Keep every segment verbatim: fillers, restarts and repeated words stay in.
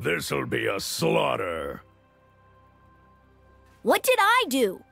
This'll be a slaughter. What did I do?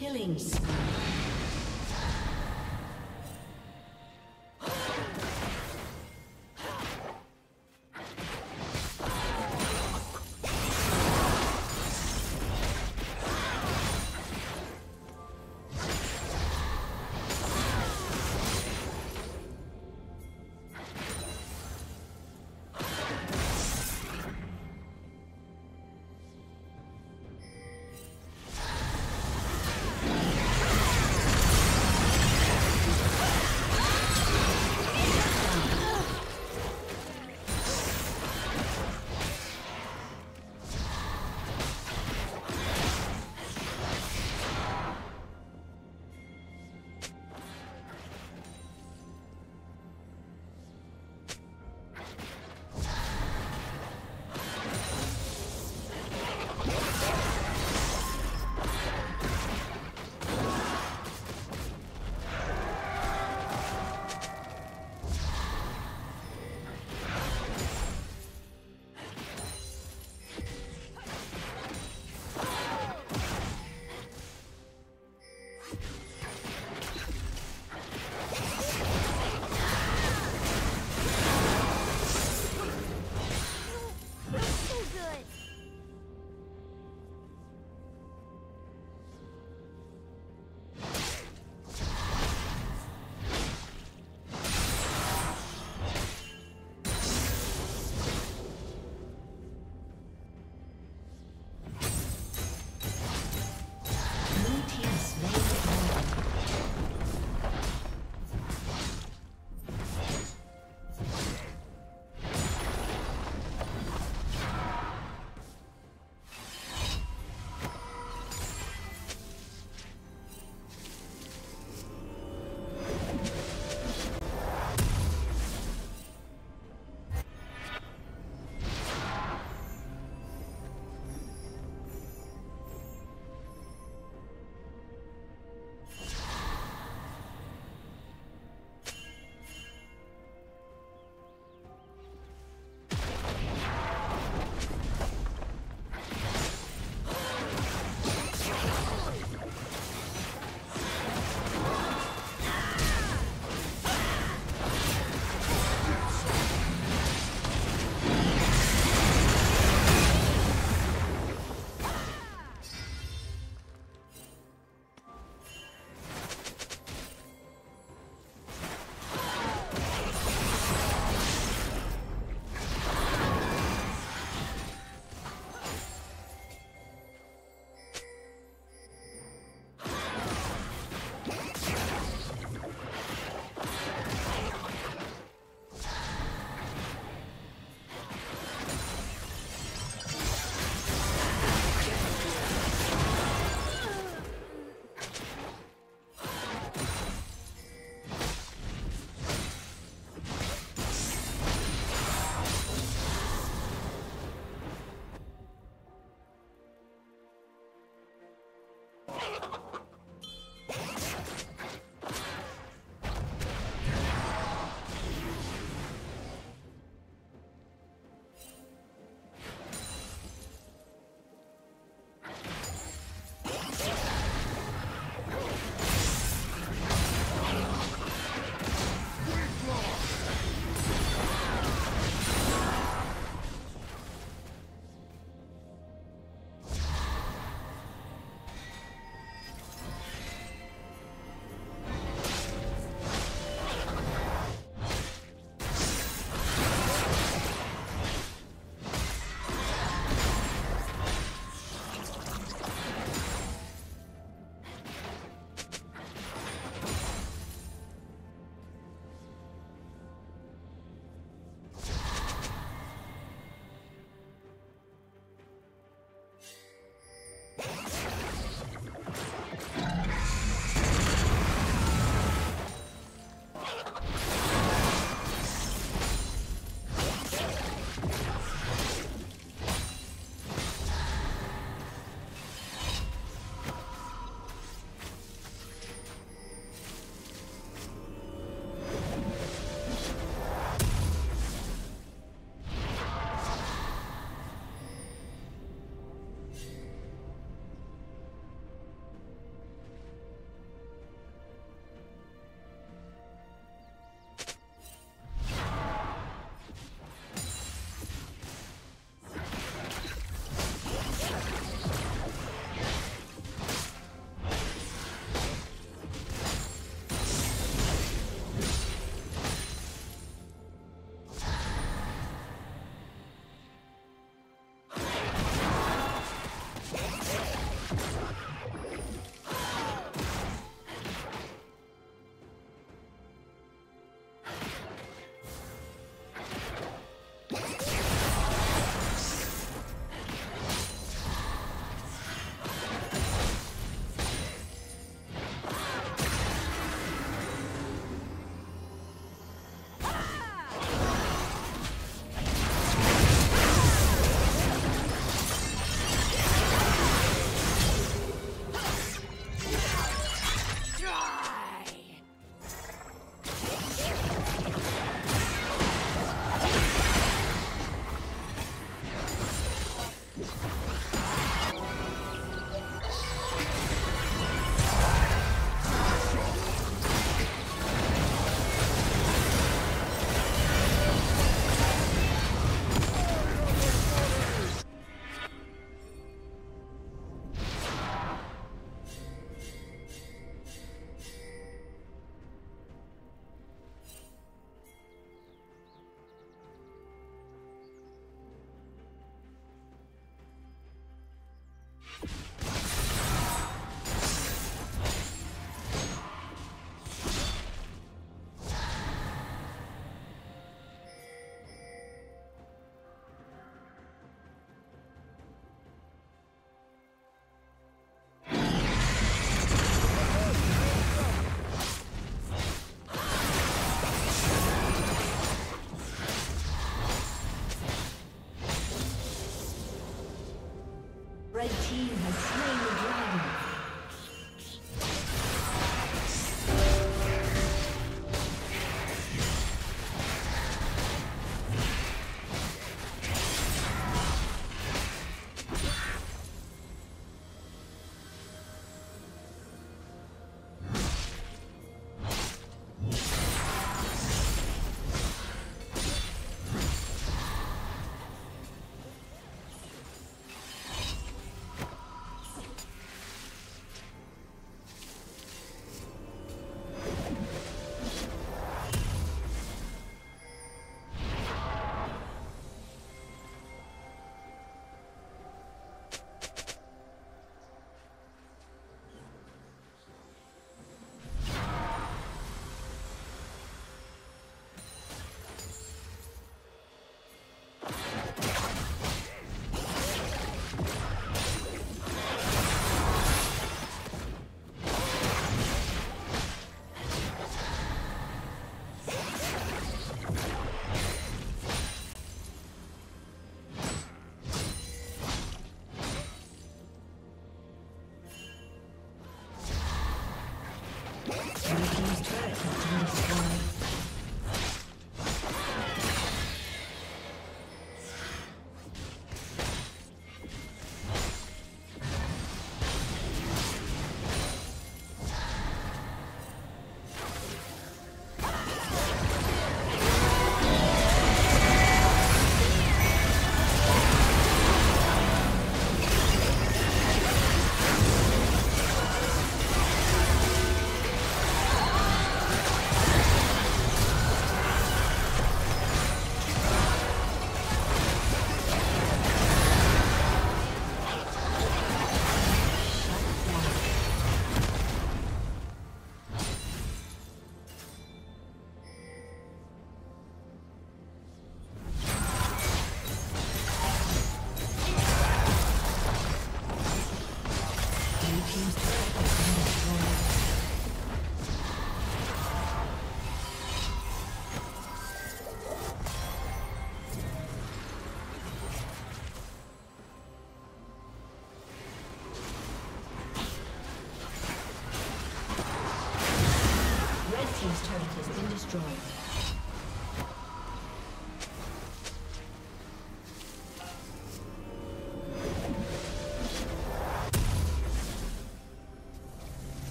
Killing spree.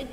Red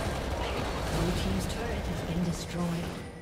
Red team double kill. Blue team's turret has been destroyed.